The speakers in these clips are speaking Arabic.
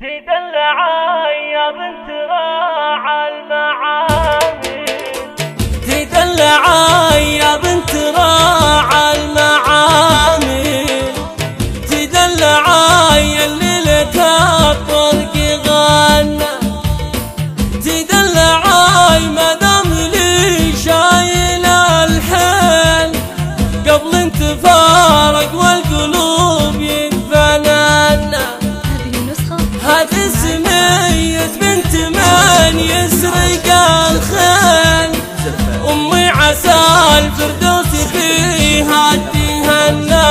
تدلع يا بنت راعى المعامل، تدلع يا بنت راعى المعامل، تدلع يا اللي لك الطرق غنى، تدلع ما دام لي شايل الحيل قبل انتفارق والقلوب يتفنن. هذه سمية بنت من يسرق الخيل، أمي عسى الفردوس فيها تهنى.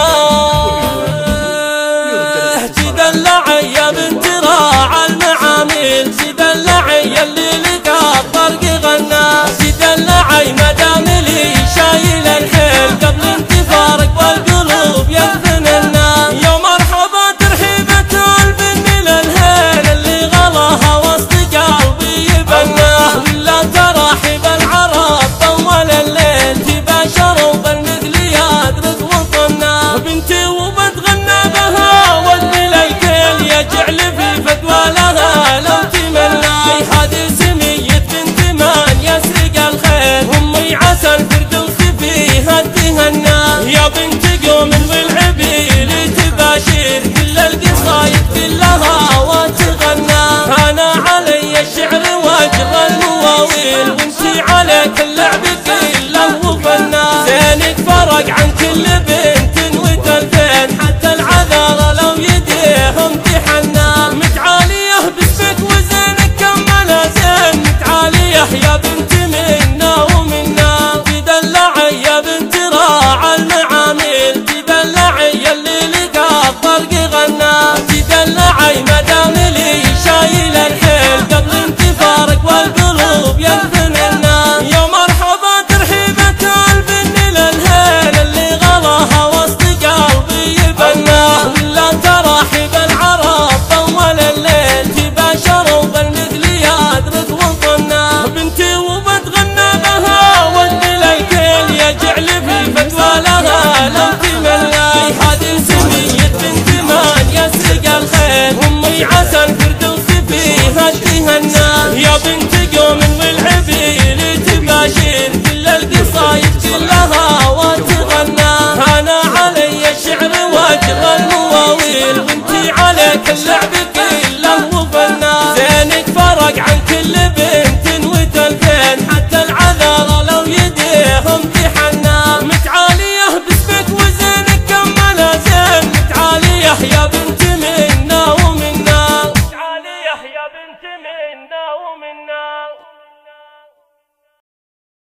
تدلع يا بنت راعى المعامل، تدلع يا اللي لك الطرق غنى، تدلع ما دام لي شايل الحيل قبل انتفارك والقلوب يتفنن. يا مرحبا ترحيبة البن للهيل اللي غلاها وسط قلبي يبنى، لا تراحب العرب طول الليل تباشر بالمثل يدرس وطنا. بنتي وبتغنى بها ودي للكل يجعل في فتوى لها لو تمنى. هذه سمية بنت من يسرق الخيل، أمي عسى الفردوس فيها تهنى. يا بنت قوم والعبيل تباشر كل القصايد كلها وتغنى. أنا علي الشعر وأجرى المواويل وانتي عليك اللعب كله وفنى. زينك فرق عن كل بنت وتلفين حتى العذارى لو يديهم تحنى. متعالية باسمك وزينك كملها زين، متعالية يا بنت منا ومنا. تدلع يا بنت راعى المعامل، تدلع يا اللي لك الطرق غنى، تدلع ما دام لي شايل الحيل قبل انتفارك والقلوب يتفنن. يا مرحبا ترحيبة البن للهيل اللي غلاها وسط قلبي يبنى، لا تراحب العرب طول الليل تباشروا بالمثل يدرس وطنا. بنتي وبتغنى بها ودي للكل يجعل في فتوى لها لو تمنى. هذه سمية بنت من يسرق الخيل، أمي عسى الفردوس فيها تهنى. يا بنتي